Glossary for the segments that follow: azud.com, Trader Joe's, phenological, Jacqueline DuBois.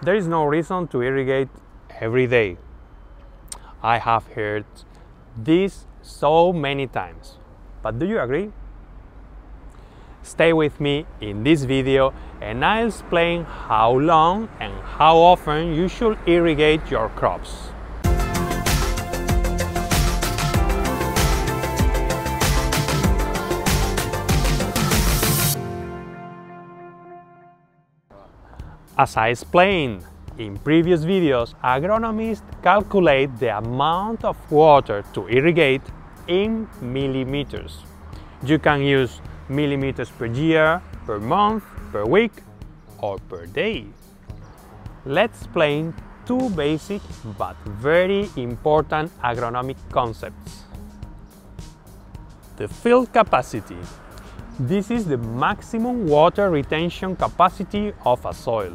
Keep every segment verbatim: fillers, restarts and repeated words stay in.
There is no reason to irrigate every day. I have heard this so many times, but do you agree? Stay with me in this video and I'll explain how long and how often you should irrigate your crops. As I explained in previous videos, agronomists calculate the amount of water to irrigate in millimeters. You can use millimeters per year, per month, per week, or per day. Let's explain two basic but very important agronomic concepts. The field capacity. This is the maximum water retention capacity of a soil.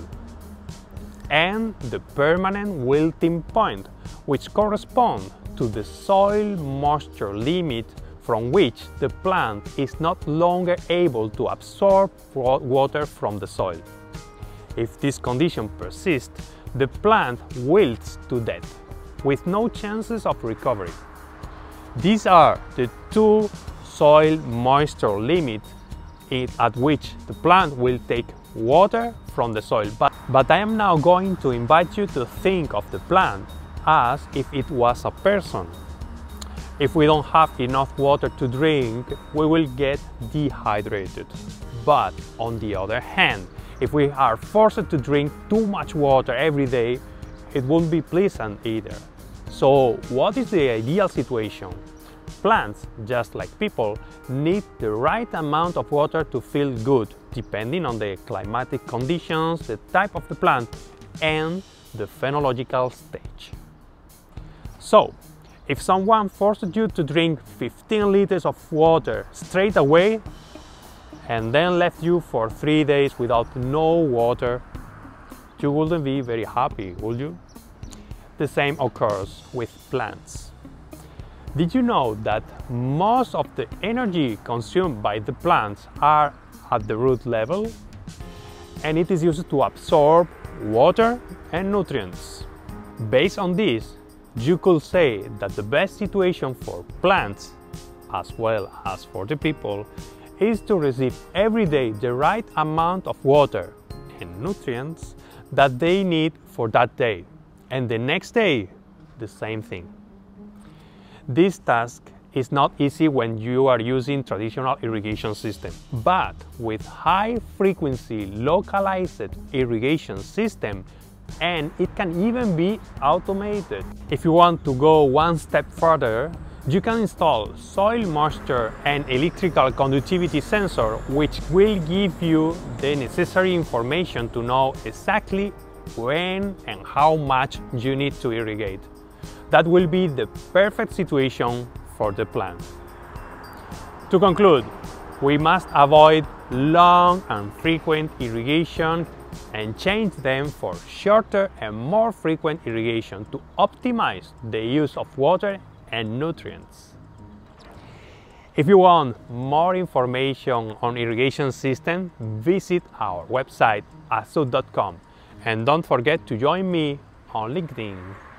And the permanent wilting point, which corresponds to the soil moisture limit from which the plant is not longer able to absorb water from the soil. If this condition persists, the plant wilts to death, with no chances of recovery. These are the two soil moisture limits at which the plant will take water from the soil. But, but I am now going to invite you to think of the plant as if it was a person. If we don't have enough water to drink, we will get dehydrated. But on the other hand, if we are forced to drink too much water every day, it won't be pleasant either. So what is the ideal situation? Plants, just like people, need the right amount of water to feel good, depending on the climatic conditions, the type of the plant, and the phenological stage. So, if someone forced you to drink fifteen liters of water straight away and then left you for three days without no water, you wouldn't be very happy, would you? The same occurs with plants. Did you know that most of the energy consumed by the plants are at the root level? And it is used to absorb water and nutrients. Based on this, you could say that the best situation for plants, as well as for the people, is to receive every day the right amount of water and nutrients that they need for that day, and the next day, the same thing. This task is not easy when you are using traditional irrigation systems, but with high-frequency localized irrigation system, and it can even be automated. If you want to go one step further, you can install soil moisture and electrical conductivity sensor, which will give you the necessary information to know exactly when and how much you need to irrigate. That will be the perfect situation for the plant. To conclude, we must avoid long and frequent irrigation and change them for shorter and more frequent irrigation to optimize the use of water and nutrients. If you want more information on irrigation systems, visit our website azud dot com and don't forget to join me on LinkedIn.